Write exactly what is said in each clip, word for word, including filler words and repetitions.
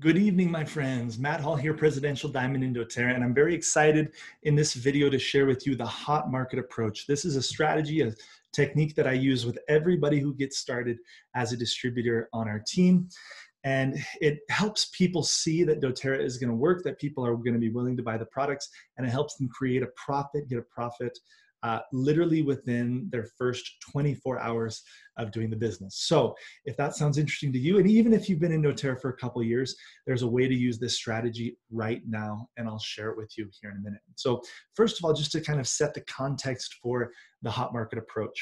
Good evening, my friends. Matt Hall here, Presidential Diamond in doTERRA, and I'm very excited in this video to share with you the hot market approach. This is a strategy, a technique that I use with everybody who gets started as a distributor on our team. And it helps people see that doTERRA is going to work, that people are going to be willing to buy the products, and it helps them create a profit, get a profit Uh, literally within their first twenty-four hours of doing the business. So if that sounds interesting to you, and even if you've been in doTERRA for a couple of years, there's a way to use this strategy right now, and I'll share it with you here in a minute. So first of all, just to kind of set the context for the hot market approach.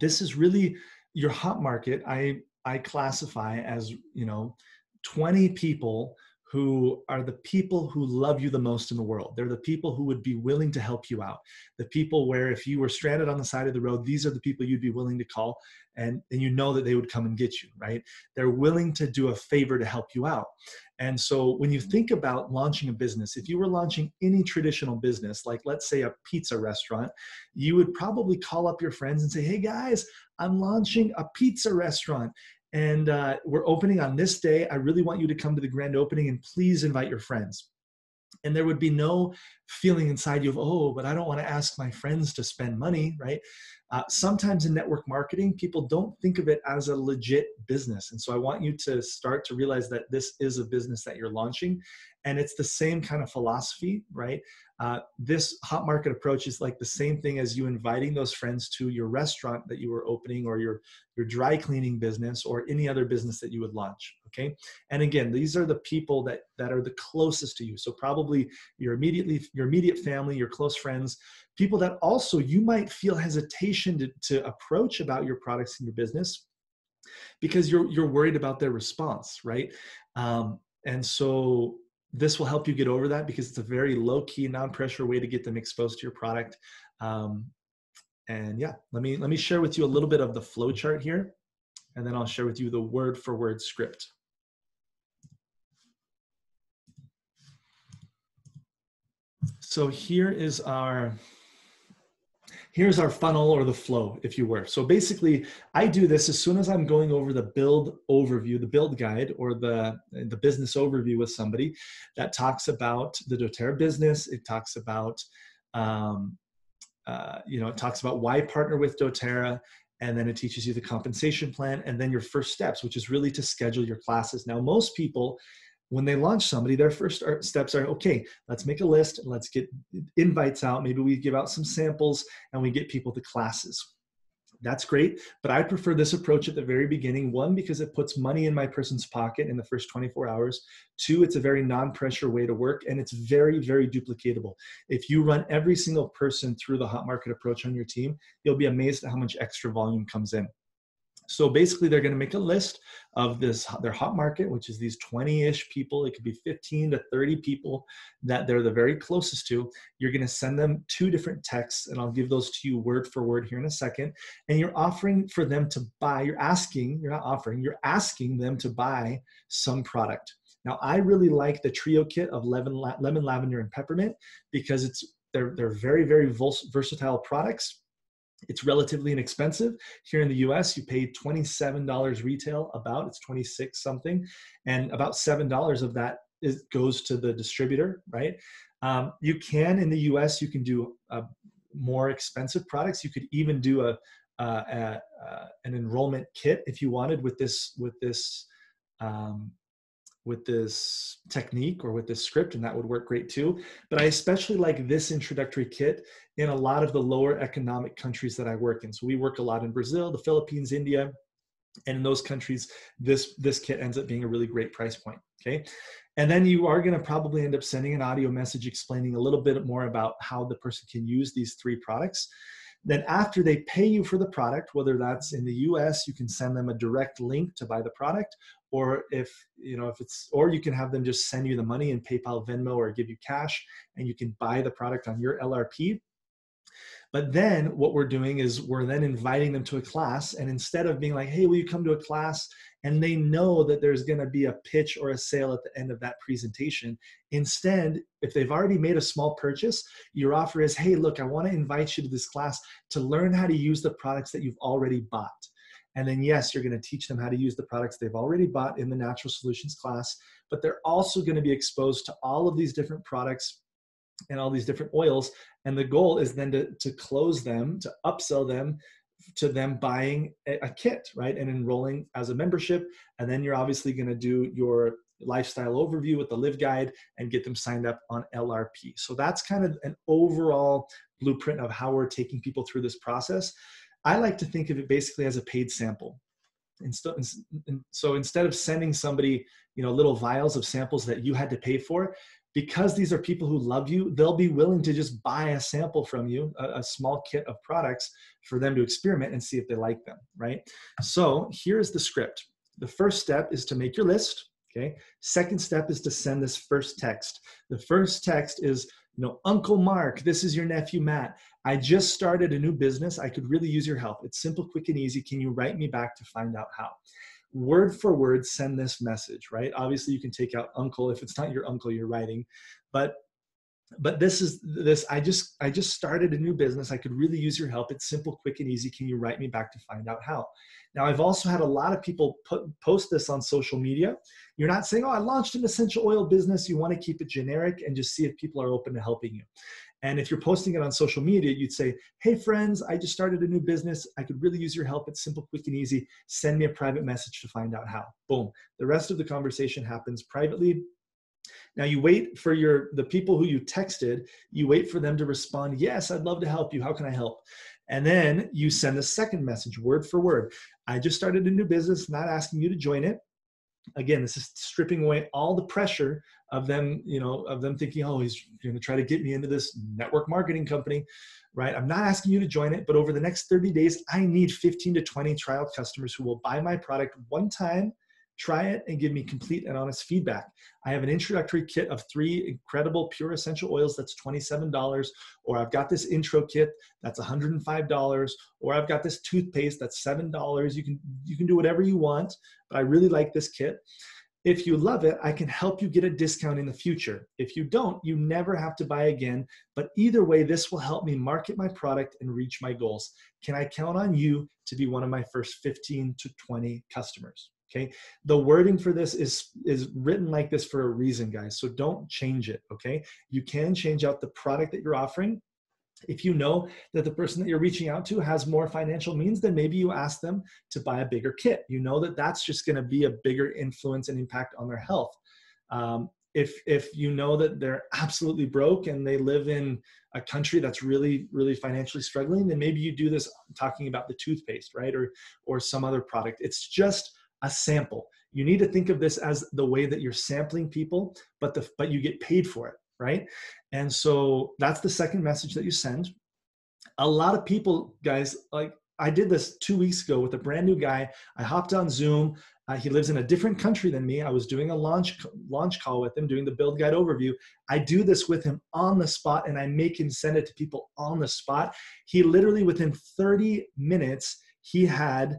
This is really your hot market. I, I classify as, you know, twenty people who are the people who love you the most in the world. They're the people who would be willing to help you out. The people where if you were stranded on the side of the road, these are the people you'd be willing to call and, and you know that they would come and get you, right? They're willing to do a favor to help you out. And so when you think about launching a business, if you were launching any traditional business, like let's say a pizza restaurant, you would probably call up your friends and say, hey guys, I'm launching a pizza restaurant. And uh, we're opening on this day. I really want you to come to the grand opening and please invite your friends. And there would be no feeling inside you of, oh, but I don't want to ask my friends to spend money, right? Uh, sometimes in network marketing, people don't think of it as a legit business. And so I want you to start to realize that this is a business that you're launching. And it's the same kind of philosophy, right? Uh, this hot market approach is like the same thing as you inviting those friends to your restaurant that you were opening or your, your dry cleaning business or any other business that you would launch, okay? And again, these are the people that, that are the closest to you. So probably your, immediately, your immediate family, your close friends, people that also you might feel hesitation to, to approach about your products and your business because you're, you're worried about their response, right? Um, and so this will help you get over that because it's a very low-key, non-pressure way to get them exposed to your product. Um, and yeah, let me, let me share with you a little bit of the flow chart here, and then I'll share with you the word-for-word script. So here is our... Here's our funnel or the flow, if you were. So basically, I do this as soon as I'm going over the build overview, the build guide, or the, the business overview with somebody that talks about the doTERRA business. It talks about, um, uh, you know, it talks about why partner with doTERRA, and then it teaches you the compensation plan, and then your first steps, which is really to schedule your classes. Now, most people, when they launch somebody, their first steps are, okay, let's make a list, and let's get invites out, maybe we give out some samples, and we get people to classes. That's great, but I prefer this approach at the very beginning. One, because it puts money in my person's pocket in the first twenty-four hours. Two, it's a very non-pressure way to work, and it's very, very duplicatable. If you run every single person through the hot market approach on your team, you'll be amazed at how much extra volume comes in. So basically, they're going to make a list of this their hot market, which is these twenty-ish people. It could be fifteen to thirty people that they're the very closest to. You're going to send them two different texts, and I'll give those to you word for word here in a second. And you're offering for them to buy. You're asking, you're not offering, you're asking them to buy some product. Now, I really like the trio kit of lemon, lemon lavender, and peppermint because it's they're, they're very, very versatile products. It's relatively inexpensive. Here in the U S, you pay twenty-seven dollars retail about, it's twenty-six something, and about seven dollars of that is, goes to the distributor, right? Um, you can, in the U S, you can do uh, more expensive products. You could even do a, uh, a, uh, an enrollment kit if you wanted with this, with this, um, with this technique or with this script, and that would work great too. But I especially like this introductory kit in a lot of the lower economic countries that I work in. So we work a lot in Brazil, the Philippines, India, and in those countries, this, this kit ends up being a really great price point, okay? And then you are gonna probably end up sending an audio message explaining a little bit more about how the person can use these three products. Then after they pay you for the product, whether that's in the U S, you can send them a direct link to buy the product, or if, you know, if it's, or you can have them just send you the money in PayPal, Venmo, or give you cash, and you can buy the product on your L R P. But then what we're doing is we're then inviting them to a class, and instead of being like, hey, will you come to a class? And they know that there's going to be a pitch or a sale at the end of that presentation. Instead, if they've already made a small purchase, your offer is, hey, look, I want to invite you to this class to learn how to use the products that you've already bought. And then yes, you're going to teach them how to use the products they've already bought in the Natural Solutions class, but they're also going to be exposed to all of these different products and all these different oils. And the goal is then to, to close them, to upsell them to them buying a kit, right? And enrolling as a membership. And then you're obviously going to do your lifestyle overview with the Live Guide and get them signed up on L R P. So that's kind of an overall blueprint of how we're taking people through this process. I like to think of it basically as a paid sample. And so, and so instead of sending somebody, you know, little vials of samples that you had to pay for, because these are people who love you, they'll be willing to just buy a sample from you, a, a small kit of products for them to experiment and see if they like them, right? So here's the script. The first step is to make your list, okay? Second step is to send this first text. The first text is, you know, Uncle Mark, this is your nephew, Matt. I just started a new business. I could really use your help. It's simple, quick, and easy. Can you write me back to find out how? Word for word, send this message, right? Obviously you can take out uncle if it's not your uncle you're writing, but but this is this, I just, I just started a new business. I could really use your help. It's simple, quick, and easy. Can you write me back to find out how? Now I've also had a lot of people put, post this on social media. You're not saying, oh, I launched an essential oil business. You want to keep it generic and just see if people are open to helping you. And if you're posting it on social media, you'd say, hey friends, I just started a new business. I could really use your help. It's simple, quick, and easy. Send me a private message to find out how. Boom. The rest of the conversation happens privately. Now you wait for your, the people who you texted, you wait for them to respond. Yes, I'd love to help you. How can I help? And then you send a second message, word for word. I just started a new business, not asking you to join it. Again, this is stripping away all the pressure of them, you know, of them thinking, oh, he's going to try to get me into this network marketing company, right? I'm not asking you to join it, but over the next thirty days, I need fifteen to twenty trial customers who will buy my product one time, try it, and give me complete and honest feedback. I have an introductory kit of three incredible pure essential oils that's twenty-seven dollars, or I've got this intro kit that's one hundred five dollars, or I've got this toothpaste that's seven dollars. You can, you can do whatever you want, but I really like this kit. If you love it, I can help you get a discount in the future. If you don't, you never have to buy again, but either way, this will help me market my product and reach my goals. Can I count on you to be one of my first fifteen to twenty customers? Okay. The wording for this is, is written like this for a reason, guys. So don't change it. Okay. You can change out the product that you're offering. If you know that the person that you're reaching out to has more financial means, then maybe you ask them to buy a bigger kit. You know that that's just going to be a bigger influence and impact on their health. Um, if, if you know that they're absolutely broke and they live in a country that's really, really financially struggling, then maybe you do this talking about the toothpaste, right? Or, or some other product. It's just a sample. You need to think of this as the way that you're sampling people, but the, but you get paid for it, right? And so that's the second message that you send. A lot of people, guys, like I did this two weeks ago with a brand new guy. I hopped on Zoom. Uh, he lives in a different country than me. I was doing a launch launch call with him, doing the Build Guide overview. I do this with him on the spot, and I make him send it to people on the spot. He literally, within thirty minutes, he had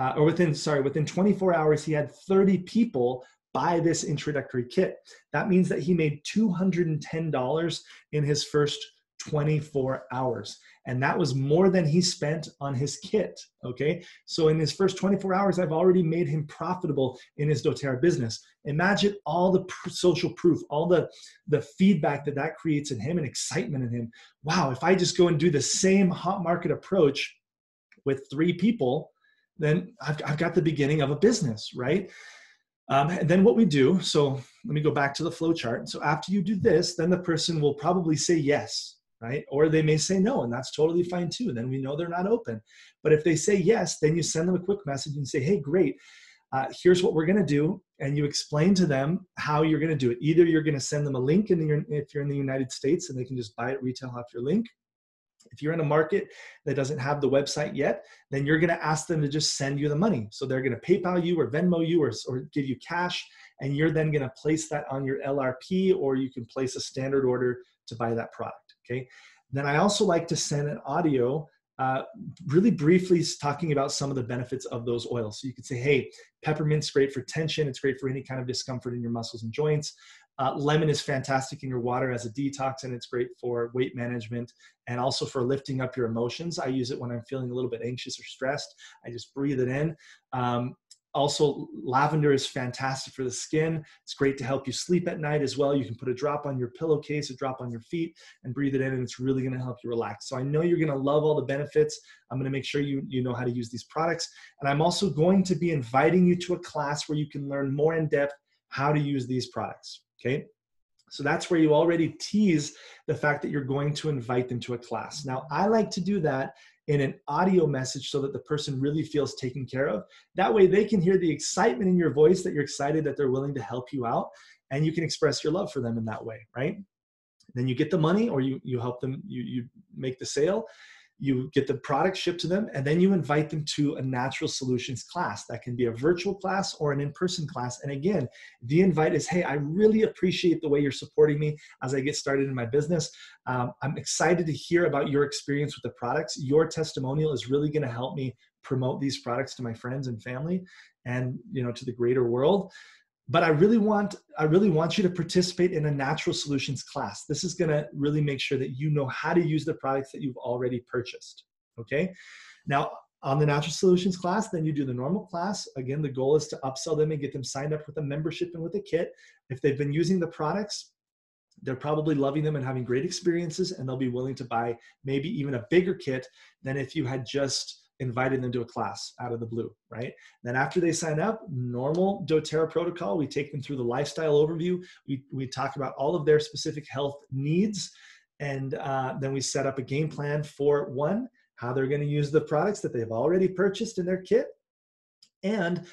Uh, or within, sorry, within twenty-four hours, he had thirty people buy this introductory kit. That means that he made two hundred ten dollars in his first twenty-four hours. And that was more than he spent on his kit, okay? So in his first twenty-four hours, I've already made him profitable in his doTERRA business. Imagine all the pr- social proof, all the, the feedback that that creates in him and excitement in him. Wow, if I just go and do the same hot market approach with three people, then I've, I've got the beginning of a business, right? Um, and then what we do, so let me go back to the flow chart. So after you do this, then the person will probably say yes, right? Or they may say no, and that's totally fine too. Then we know they're not open. But if they say yes, then you send them a quick message and say, hey, great, uh, here's what we're gonna do. And you explain to them how you're gonna do it. Either you're gonna send them a link in the, if you're in the United States and they can just buy it retail off your link. If you're in a market that doesn't have the website yet, then you're going to ask them to just send you the money. So they're going to PayPal you or Venmo you or, or give you cash, and you're then going to place that on your L R P, or you can place a standard order to buy that product, okay? Then I also like to send an audio uh, really briefly talking about some of the benefits of those oils. So you could say, hey, peppermint's great for tension. It's great for any kind of discomfort in your muscles and joints. Uh, lemon is fantastic in your water as a detox, and it's great for weight management and also for lifting up your emotions. I use it when I'm feeling a little bit anxious or stressed. I just breathe it in. Um, Also, lavender is fantastic for the skin. It's great to help you sleep at night as well. You can put a drop on your pillowcase, a drop on your feet, and breathe it in, and it's really going to help you relax. So I know you're going to love all the benefits. I'm going to make sure you, you know how to use these products. And I'm also going to be inviting you to a class where you can learn more in depth how to use these products, okay? So that's where you already tease the fact that you're going to invite them to a class. Now, I like to do that in an audio message so that the person really feels taken care of. That way they can hear the excitement in your voice that you're excited that they're willing to help you out, and you can express your love for them in that way, right? Then you get the money, or you, you help them, you, you make the sale, you get the product shipped to them, and then you invite them to a natural solutions class. That can be a virtual class or an in-person class. And again, the invite is, hey, I really appreciate the way you're supporting me as I get started in my business. Um, I'm excited to hear about your experience with the products. Your testimonial is really gonna help me promote these products to my friends and family and, you know, to the greater world. But I really want, I really want you to participate in a natural solutions class. This is gonna really make sure that you know how to use the products that you've already purchased, okay? Now, on the natural solutions class, then you do the normal class. Again, the goal is to upsell them and get them signed up with a membership and with a kit. If they've been using the products, they're probably loving them and having great experiences, and they'll be willing to buy maybe even a bigger kit than if you had just invited them to a class out of the blue, right? Then after they sign up, normal doTERRA protocol, we take them through the lifestyle overview. We, we talk about all of their specific health needs. And uh, then we set up a game plan for one, how they're gonna use the products that they've already purchased in their kit, and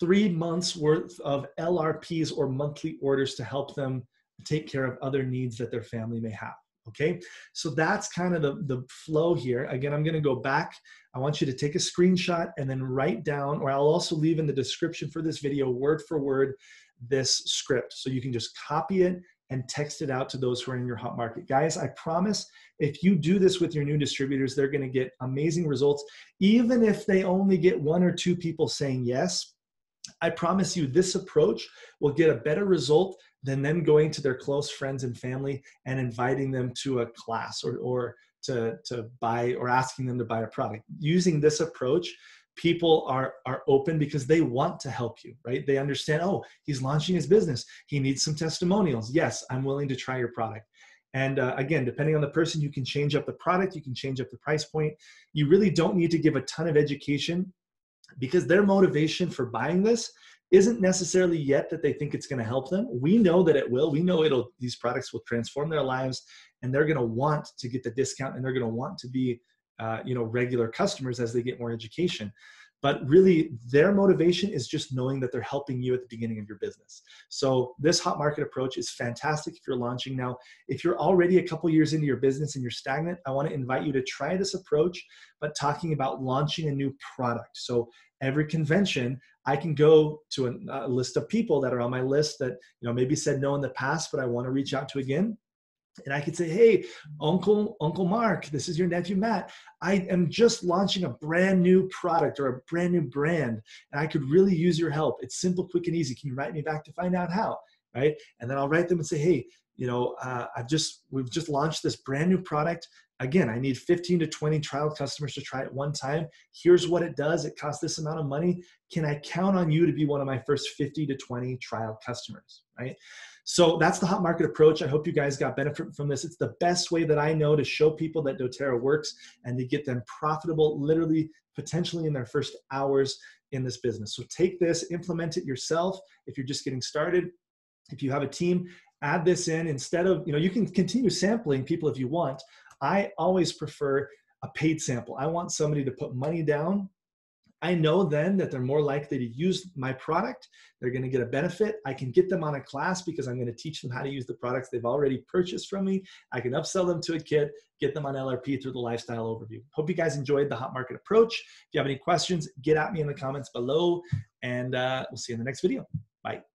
three months worth of L R Ps or monthly orders to help them take care of other needs that their family may have. Okay, so that's kind of the, the flow here. Again, I'm gonna go back. I want you to take a screenshot and then write down, or I'll also leave in the description for this video, word for word, this script. So you can just copy it and text it out to those who are in your hot market. Guys, I promise if you do this with your new distributors, they're gonna get amazing results. Even if they only get one or two people saying yes, I promise you this approach will get a better result than them going to their close friends and family and inviting them to a class or, or to, to buy or asking them to buy a product. Using this approach, people are, are open because they want to help you, right? They understand, oh, he's launching his business. He needs some testimonials. Yes, I'm willing to try your product. And uh, again, depending on the person, you can change up the product. You can change up the price point. You really don't need to give a ton of education, because their motivation for buying this isn't necessarily yet that they think it's going to help them. We know that it will. We know it'll, these products will transform their lives, and they're going to want to get the discount, and they're going to want to be, uh, you know, regular customers as they get more education. But really, their motivation is just knowing that they're helping you at the beginning of your business. So this hot market approach is fantastic if you're launching now. If you're already a couple years into your business and you're stagnant, I want to invite you to try this approach, but talking about launching a new product. So every convention, I can go to a, a list of people that are on my list that, you know, maybe said no in the past, but I want to reach out to again. And I could say, hey, Uncle, Uncle Mark, this is your nephew, Matt. I am just launching a brand new product or a brand new brand, and I could really use your help. It's simple, quick, and easy. Can you write me back to find out how, right? And then I'll write them and say, hey, you know, uh, I've just, we've just launched this brand new product. Again, I need fifteen to twenty trial customers to try it one time. Here's what it does. It costs this amount of money. Can I count on you to be one of my first fifty to twenty trial customers, right? So that's the hot market approach. I hope you guys got benefit from this. It's the best way that I know to show people that doTERRA works and to get them profitable, literally, potentially in their first hours in this business. So take this, implement it yourself. If you're just getting started, if you have a team, add this in. Instead of, you know, you can continue sampling people if you want. I always prefer a paid sample. I want somebody to put money down. I know then that they're more likely to use my product. They're going to get a benefit. I can get them on a class because I'm going to teach them how to use the products they've already purchased from me. I can upsell them to a kit, get them on L R P through the lifestyle overview. Hope you guys enjoyed the hot market approach. If you have any questions, get at me in the comments below, and uh, we'll see you in the next video. Bye.